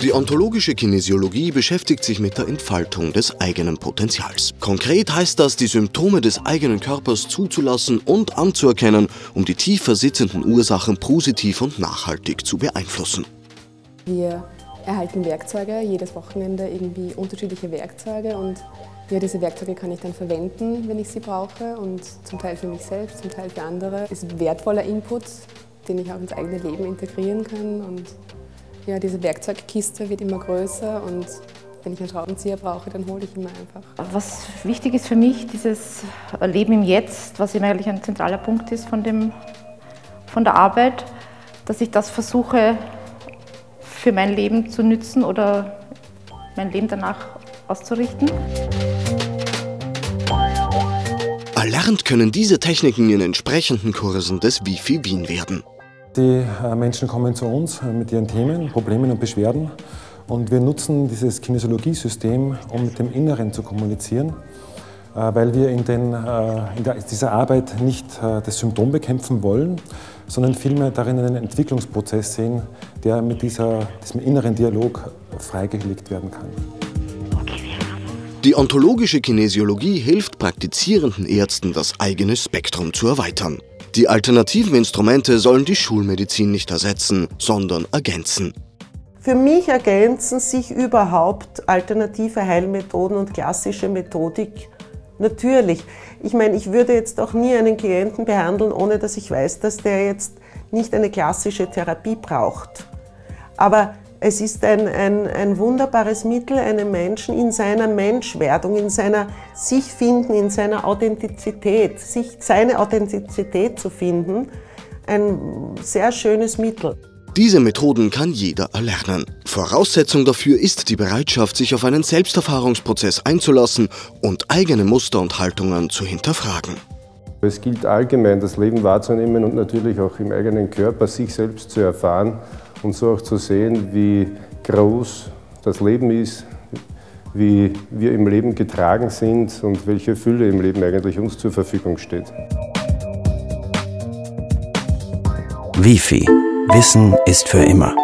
Die ontologische Kinesiologie beschäftigt sich mit der Entfaltung des eigenen Potenzials. Konkret heißt das, die Symptome des eigenen Körpers zuzulassen und anzuerkennen, um die tiefer sitzenden Ursachen positiv und nachhaltig zu beeinflussen. Wir erhalten Werkzeuge, jedes Wochenende irgendwie unterschiedliche Werkzeuge, und ja, diese Werkzeuge kann ich dann verwenden, wenn ich sie brauche, und zum Teil für mich selbst, zum Teil für andere. Es ist wertvoller Input, den ich auch ins eigene Leben integrieren kann, und ja, diese Werkzeugkiste wird immer größer, und wenn ich einen Schraubenzieher brauche, dann hole ich ihn mir einfach. Was wichtig ist für mich, dieses Leben im Jetzt, was eben eigentlich ein zentraler Punkt ist von der Arbeit, dass ich das versuche für mein Leben zu nützen oder mein Leben danach auszurichten. Erlernt können diese Techniken in entsprechenden Kursen des Wifi Wien werden. Die Menschen kommen zu uns mit ihren Themen, Problemen und Beschwerden, und wir nutzen dieses Kinesiologiesystem, um mit dem Inneren zu kommunizieren, weil wir in dieser Arbeit nicht das Symptom bekämpfen wollen, sondern vielmehr darin einen Entwicklungsprozess sehen, der mit diesem inneren Dialog freigelegt werden kann. Die ontologische Kinesiologie hilft praktizierenden Ärzten, das eigene Spektrum zu erweitern. Die alternativen Instrumente sollen die Schulmedizin nicht ersetzen, sondern ergänzen. Für mich ergänzen sich überhaupt alternative Heilmethoden und klassische Methodik natürlich. Ich meine, ich würde jetzt auch nie einen Klienten behandeln, ohne dass ich weiß, dass der jetzt nicht eine klassische Therapie braucht. Aber es ist ein wunderbares Mittel, einem Menschen in seiner Menschwerdung, in seiner Sich-Finden, in seiner Authentizität, seine Authentizität zu finden, ein sehr schönes Mittel. Diese Methoden kann jeder erlernen. Voraussetzung dafür ist die Bereitschaft, sich auf einen Selbsterfahrungsprozess einzulassen und eigene Muster und Haltungen zu hinterfragen. Es gilt allgemein, das Leben wahrzunehmen und natürlich auch im eigenen Körper sich selbst zu erfahren, und so auch zu sehen, wie groß das Leben ist, wie wir im Leben getragen sind und welche Fülle im Leben eigentlich uns zur Verfügung steht. Wifi. Wissen ist für immer.